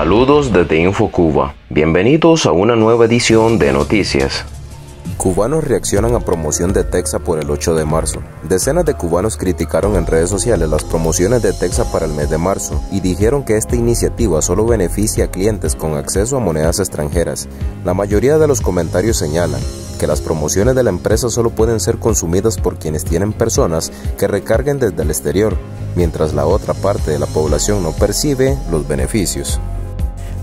Saludos desde InfoCuba. Bienvenidos a una nueva edición de Noticias. Cubanos reaccionan a promoción de ETECSA por el 8 de marzo. Decenas de cubanos criticaron en redes sociales las promociones de ETECSA para el mes de marzo y dijeron que esta iniciativa solo beneficia a clientes con acceso a monedas extranjeras. La mayoría de los comentarios señalan que las promociones de la empresa solo pueden ser consumidas por quienes tienen personas que recarguen desde el exterior, mientras la otra parte de la población no percibe los beneficios.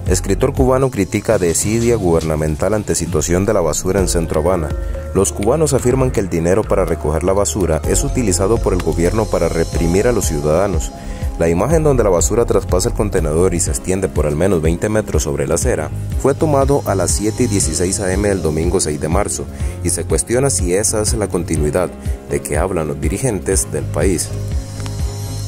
Escritor cubano critica desidia gubernamental ante situación de la basura en Centro Habana. Los cubanos afirman que el dinero para recoger la basura es utilizado por el gobierno para reprimir a los ciudadanos. La imagen donde la basura traspasa el contenedor y se extiende por al menos 20 metros sobre la acera fue tomado a las 7:16 a.m. el domingo 6 de marzo y se cuestiona si esa es la continuidad de que hablan los dirigentes del país.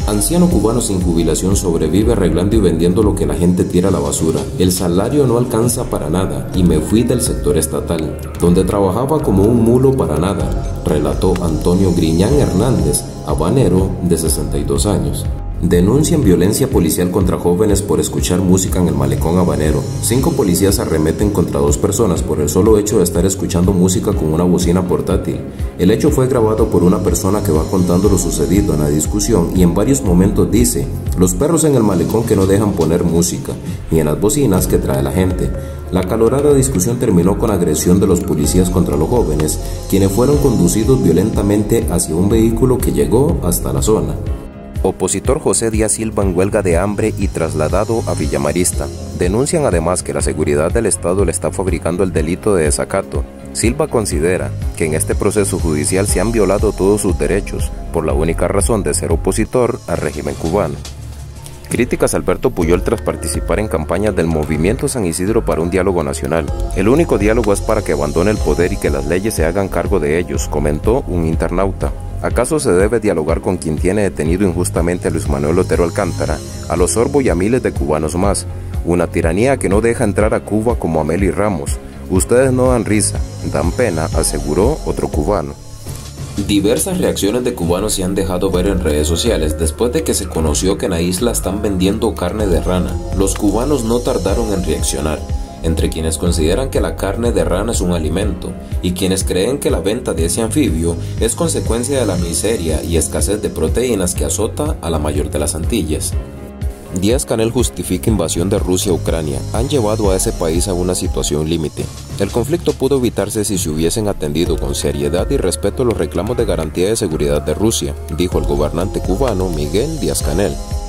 Anciano cubano sin jubilación sobrevive arreglando y vendiendo lo que la gente tira a la basura. El salario no alcanza para nada y me fui del sector estatal, donde trabajaba como un mulo para nada, relató Antonio Griñán Hernández, habanero de 62 años. Denuncian violencia policial contra jóvenes por escuchar música en el malecón habanero. 5 policías arremeten contra 2 personas por el solo hecho de estar escuchando música con una bocina portátil. El hecho fue grabado por una persona que va contando lo sucedido en la discusión y en varios momentos dice: los perros en el malecón que no dejan poner música, ni en las bocinas que trae la gente. La acalorada discusión terminó con agresión de los policías contra los jóvenes, quienes fueron conducidos violentamente hacia un vehículo que llegó hasta la zona. Opositor José Díaz Silva en huelga de hambre y trasladado a Villa Marista. Denuncian además que la seguridad del Estado le está fabricando el delito de desacato. Silva considera que en este proceso judicial se han violado todos sus derechos por la única razón de ser opositor al régimen cubano. Críticas a Alberto Puyol tras participar en campañas del Movimiento San Isidro para un diálogo nacional. El único diálogo es para que abandone el poder y que las leyes se hagan cargo de ellos, comentó un internauta. ¿Acaso se debe dialogar con quien tiene detenido injustamente a Luis Manuel Otero Alcántara, a los Sorbo y a miles de cubanos más? Una tiranía que no deja entrar a Cuba como Amelie Ramos. Ustedes no dan risa, dan pena, aseguró otro cubano. Diversas reacciones de cubanos se han dejado ver en redes sociales después de que se conoció que en la isla están vendiendo carne de rana. Los cubanos no tardaron en reaccionar, entre quienes consideran que la carne de rana es un alimento y quienes creen que la venta de ese anfibio es consecuencia de la miseria y escasez de proteínas que azota a la mayor de las Antillas. Díaz-Canel justifica invasión de Rusia a Ucrania. Han llevado a ese país a una situación límite. El conflicto pudo evitarse si se hubiesen atendido con seriedad y respeto los reclamos de garantía de seguridad de Rusia, dijo el gobernante cubano Miguel Díaz-Canel.